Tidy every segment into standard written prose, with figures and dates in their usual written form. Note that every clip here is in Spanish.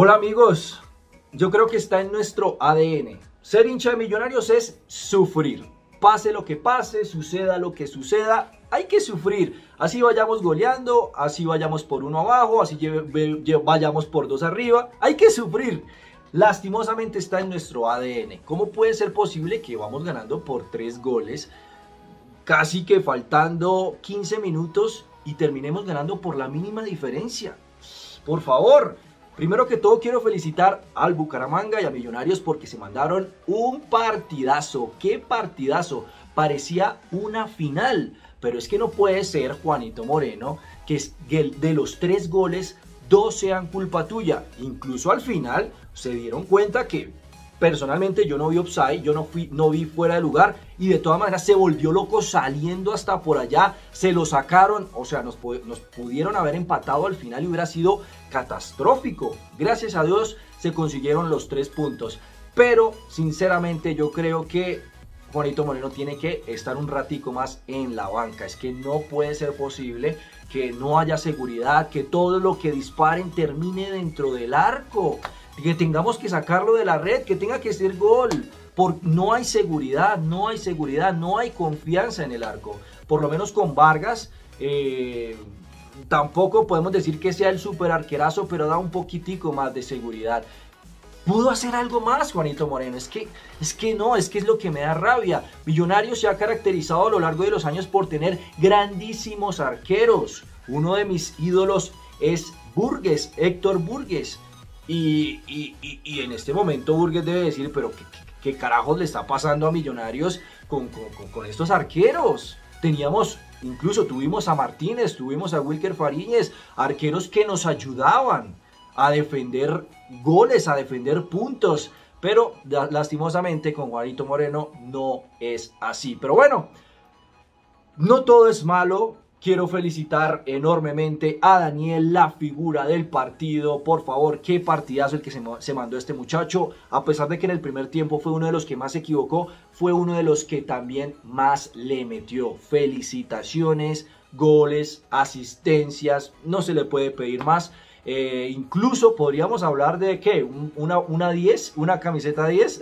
Hola amigos, yo creo que está en nuestro ADN. Ser hincha de Millonarios es sufrir. Pase lo que pase, suceda lo que suceda, hay que sufrir. Así vayamos goleando, así vayamos por 1 abajo, así vayamos por 2 arriba, hay que sufrir. Lastimosamente está en nuestro ADN. ¿Cómo puede ser posible que vamos ganando por 3 goles, casi que faltando 15 minutos y terminemos ganando por la mínima diferencia? Por favor. Primero que todo quiero felicitar al Bucaramanga y a Millonarios porque se mandaron un partidazo. ¡Qué partidazo! Parecía una final, pero es que no puede ser, Juanito Moreno, que de los 3 goles, 2 sean culpa tuya. Incluso al final se dieron cuenta que personalmente yo no vi offside, yo no vi fuera de lugar y de todas maneras se volvió loco saliendo hasta por allá, se lo sacaron, o sea, nos pudieron haber empatado al final y hubiera sido catastrófico. Gracias a Dios se consiguieron los 3 puntos, pero sinceramente yo creo que Juanito Moreno tiene que estar un ratico más en la banca. Es que no puede ser posible que no haya seguridad, que todo lo que disparen termine dentro del arco, que tengamos que sacarlo de la red, que tenga que ser gol. No hay seguridad, no hay seguridad, no hay confianza en el arco. Por lo menos con Vargas, tampoco podemos decir que sea el super arquerazo, pero da un poquitico más de seguridad. ¿Pudo hacer algo más, Juanito Moreno? Es que es lo que me da rabia. Millonarios se ha caracterizado a lo largo de los años por tener grandísimos arqueros. Uno de mis ídolos es Burgos, Héctor Burgos. Y en este momento Burgos debe decir, pero ¿qué carajos le está pasando a Millonarios con estos arqueros? Incluso tuvimos a Martínez, tuvimos a Wilker Fariñez, arqueros que nos ayudaban a defender goles, a defender puntos, pero lastimosamente con Juanito Moreno no es así. Pero bueno, no todo es malo. Quiero felicitar enormemente a Daniel, la figura del partido. Por favor, qué partidazo el que se mandó este muchacho. A pesar de que en el primer tiempo fue uno de los que más se equivocó, fue uno de los que también más le metió. Felicitaciones, goles, asistencias, no se le puede pedir más. Incluso podríamos hablar de, ¿qué? Una 10, una camiseta 10.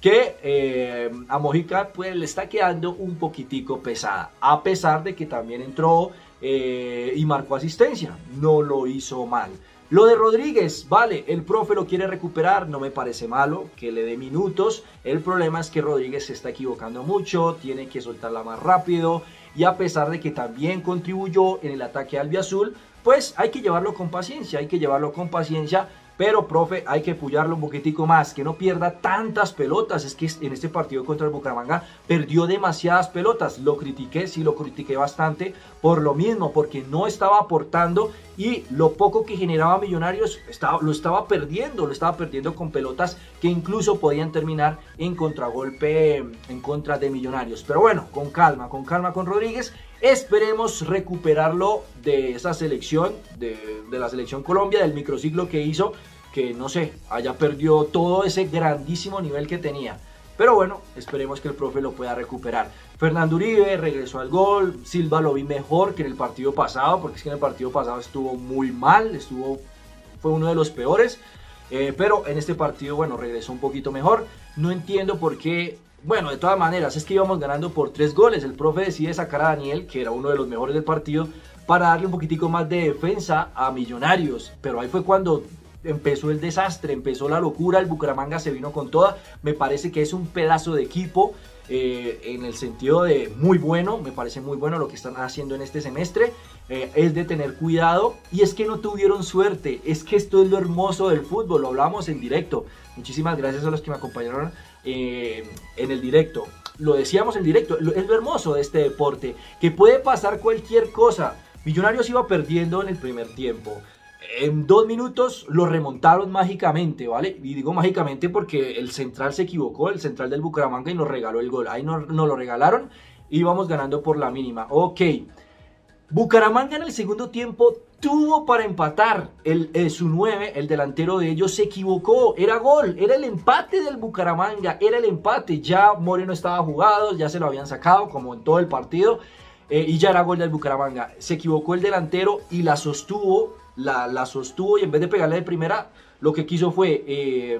Que a Mojica pues le está quedando un poquitico pesada, a pesar de que también entró y marcó asistencia, no lo hizo mal. Lo de Rodríguez, vale, el profe lo quiere recuperar, no me parece malo que le dé minutos. El problema es que Rodríguez se está equivocando mucho, tiene que soltarla más rápido, y a pesar de que también contribuyó en el ataque albiazul, pues hay que llevarlo con paciencia, hay que llevarlo con paciencia. Pero, profe, hay que pullarlo un poquitico más, que no pierda tantas pelotas. Es que en este partido contra el Bucaramanga perdió demasiadas pelotas. Lo critiqué, sí lo critiqué bastante por lo mismo, porque no estaba aportando y lo poco que generaba Millonarios lo estaba perdiendo con pelotas que incluso podían terminar en contragolpe en contra de Millonarios. Pero bueno, con calma con Rodríguez. Esperemos recuperarlo de esa selección, de la selección Colombia, del microciclo que hizo, que no sé, haya perdido todo ese grandísimo nivel que tenía. Pero bueno, esperemos que el profe lo pueda recuperar. Fernando Uribe regresó al gol, Silva lo vi mejor que en el partido pasado, porque es que en el partido pasado estuvo muy mal, fue uno de los peores. Pero en este partido, bueno, regresó un poquito mejor. No entiendo por qué. Bueno, de todas maneras, es que íbamos ganando por 3 goles. El profe decide sacar a Daniel, que era uno de los mejores del partido, para darle un poquitico más de defensa a Millonarios. Pero ahí fue cuando empezó el desastre, empezó la locura. El Bucaramanga se vino con toda. Me parece que es un pedazo de equipo en el sentido de muy bueno. Me parece muy bueno lo que están haciendo en este semestre. Es de tener cuidado, y es que no tuvieron suerte. Es que esto es lo hermoso del fútbol, lo hablamos en directo. Muchísimas gracias a los que me acompañaron en el directo. Lo decíamos en directo, es lo hermoso de este deporte, que puede pasar cualquier cosa. Millonarios iba perdiendo en el primer tiempo. En 2 minutos lo remontaron mágicamente, ¿vale? Y digo mágicamente porque el central se equivocó, el central del Bucaramanga, y nos regaló el gol. Ahí no lo regalaron y íbamos ganando por la mínima. Ok. Bucaramanga en el segundo tiempo tuvo para empatar. Su 9, el delantero de ellos, se equivocó. Era gol, era el empate del Bucaramanga, era el empate. Ya Moreno estaba jugado, ya se lo habían sacado como en todo el partido, y ya era gol del Bucaramanga. Se equivocó el delantero y la sostuvo la sostuvo y en vez de pegarle de primera, lo que quiso fue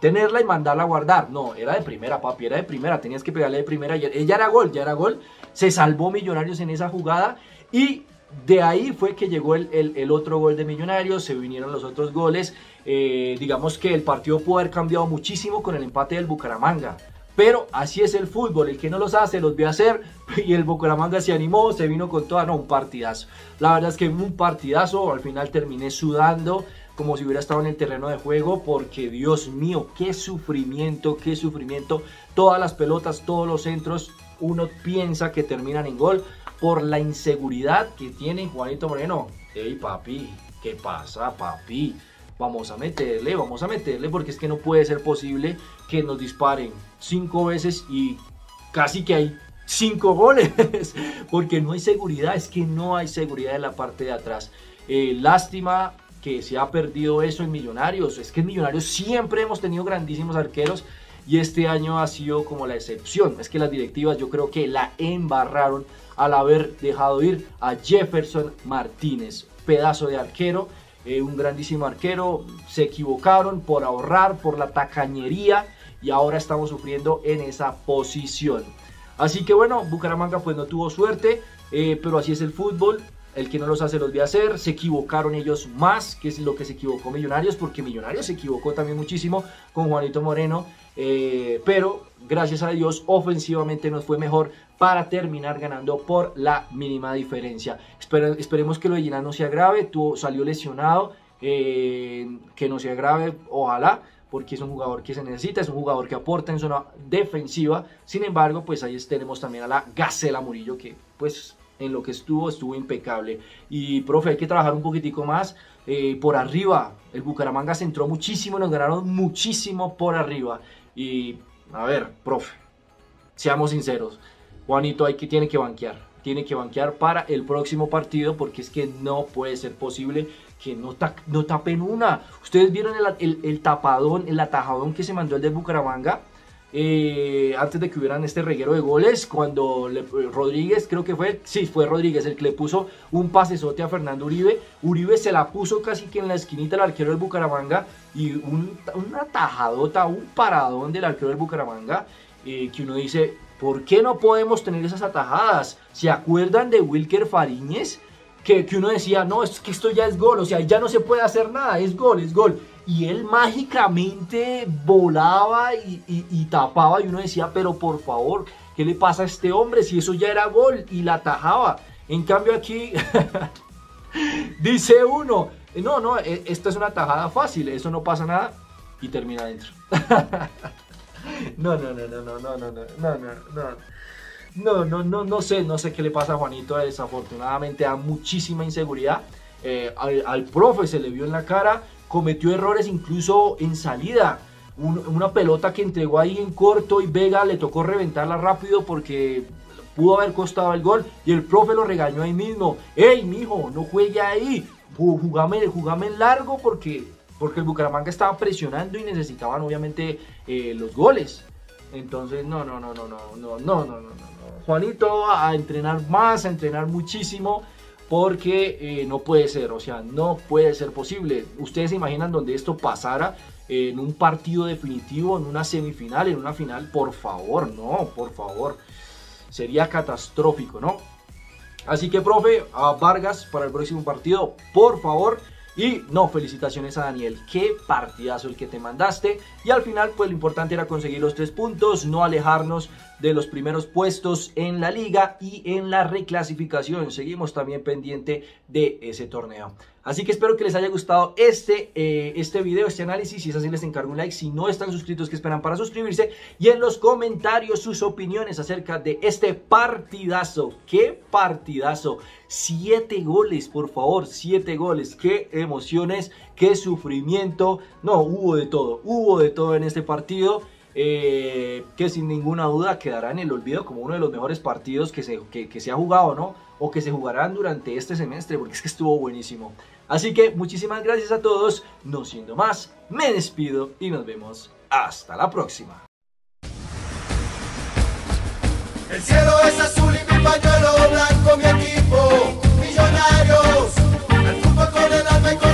tenerla y mandarla a guardar. No, era de primera, papi, era de primera, tenías que pegarle de primera. Y ella era gol, ya era gol. Se salvó Millonarios en esa jugada y de ahí fue que llegó el otro gol de Millonarios, se vinieron los otros goles. Digamos que el partido pudo haber cambiado muchísimo con el empate del Bucaramanga. Pero así es el fútbol, el que no los hace, los ve hacer, y el Bucaramanga se animó, se vino con toda, no, un partidazo. La verdad es que un partidazo, al final terminé sudando como si hubiera estado en el terreno de juego, porque Dios mío, qué sufrimiento, qué sufrimiento. Todas las pelotas, todos los centros, uno piensa que terminan en gol por la inseguridad que tiene Juanito Moreno. Ey papi, ¿qué pasa papi? Vamos a meterle, porque es que no puede ser posible que nos disparen 5 veces y casi que hay 5 goles, porque no hay seguridad, es que no hay seguridad en la parte de atrás. Lástima que se ha perdido eso en Millonarios, es que en Millonarios siempre hemos tenido grandísimos arqueros y este año ha sido como la excepción. Es que las directivas yo creo que la embarraron al haber dejado ir a Jefferson Martínez, pedazo de arquero. Un grandísimo arquero, se equivocaron por ahorrar, por la tacañería, y ahora estamos sufriendo en esa posición. Así que bueno, Bucaramanga pues no tuvo suerte, pero así es el fútbol, el que no los hace los ve hacer. Se equivocaron ellos más, que es lo que se equivocó Millonarios, porque Millonarios se equivocó también muchísimo con Juanito Moreno, pero gracias a Dios ofensivamente nos fue mejor para terminar ganando por la mínima diferencia. Esperemos que lo de Llinas no sea grave, salió lesionado, que no sea grave, ojalá, porque es un jugador que se necesita, es un jugador que aporta en zona defensiva. Sin embargo, pues ahí tenemos también a la Gacela Murillo, que pues en lo que estuvo impecable. Y profe, hay que trabajar un poquitico más por arriba. El Bucaramanga se entró muchísimo, nos ganaron muchísimo por arriba. Y a ver, profe, seamos sinceros, Juanito tiene que banquear para el próximo partido, porque es que no puede ser posible que no tapen una. Ustedes vieron el tapadón, el atajadón que se mandó el de Bucaramanga antes de que hubieran este reguero de goles, cuando Rodríguez, creo que fue, sí, fue Rodríguez el que le puso un pasesote a Fernando Uribe. Uribe se la puso casi que en la esquinita al arquero del Bucaramanga, y una tajadota, un paradón del arquero del Bucaramanga, que uno dice, ¿por qué no podemos tener esas atajadas? ¿Se acuerdan de Wilker Fariñez? Que uno decía, no, es que esto ya es gol, o sea, ya no se puede hacer nada, es gol, es gol. Y él mágicamente volaba y tapaba, y uno decía, pero por favor, ¿qué le pasa a este hombre si eso ya era gol? Y la atajaba. En cambio aquí dice uno, no, esta es una tajada fácil, eso no pasa nada, y termina adentro. No sé qué le pasa a Juanito. Desafortunadamente da muchísima inseguridad. Al profe se le vio en la cara, cometió errores incluso en salida. Una pelota que entregó ahí en corto y Vega le tocó reventarla rápido porque pudo haber costado el gol, y el profe lo regañó ahí mismo. ¡Ey, mijo, no juegue ahí! Jugame en largo, porque el Bucaramanga estaba presionando y necesitaban obviamente los goles. Entonces, no. Juanito, a entrenar más, a entrenar muchísimo, porque no puede ser, o sea, no puede ser posible. Ustedes se imaginan donde esto pasara en un partido definitivo, en una semifinal, en una final. Por favor, no, por favor. Sería catastrófico, ¿no? Así que, profe, a Vargas para el próximo partido, por favor. Y no, felicitaciones a Daniel, qué partidazo el que te mandaste. Y al final pues lo importante era conseguir los 3 puntos, no alejarnos de los primeros puestos en la liga y en la reclasificación. Seguimos también pendiente de ese torneo. Así que espero que les haya gustado este video, este análisis. Si es así, les encargo un like. Si no están suscritos, ¿qué esperan para suscribirse? Y en los comentarios sus opiniones acerca de este partidazo. ¡Qué partidazo! 7 goles, por favor, 7 goles. ¡Qué emociones! ¡Qué sufrimiento! No, hubo de todo en este partido. Que sin ninguna duda quedará en el olvido como uno de los mejores partidos que se ha jugado, ¿no? O que se jugarán durante este semestre, porque es que estuvo buenísimo. Así que muchísimas gracias a todos. No siendo más, me despido y nos vemos hasta la próxima. El cielo es azul y mi pañuelo blanco, mi equipo, Millonarios. al fútbol con el alma y con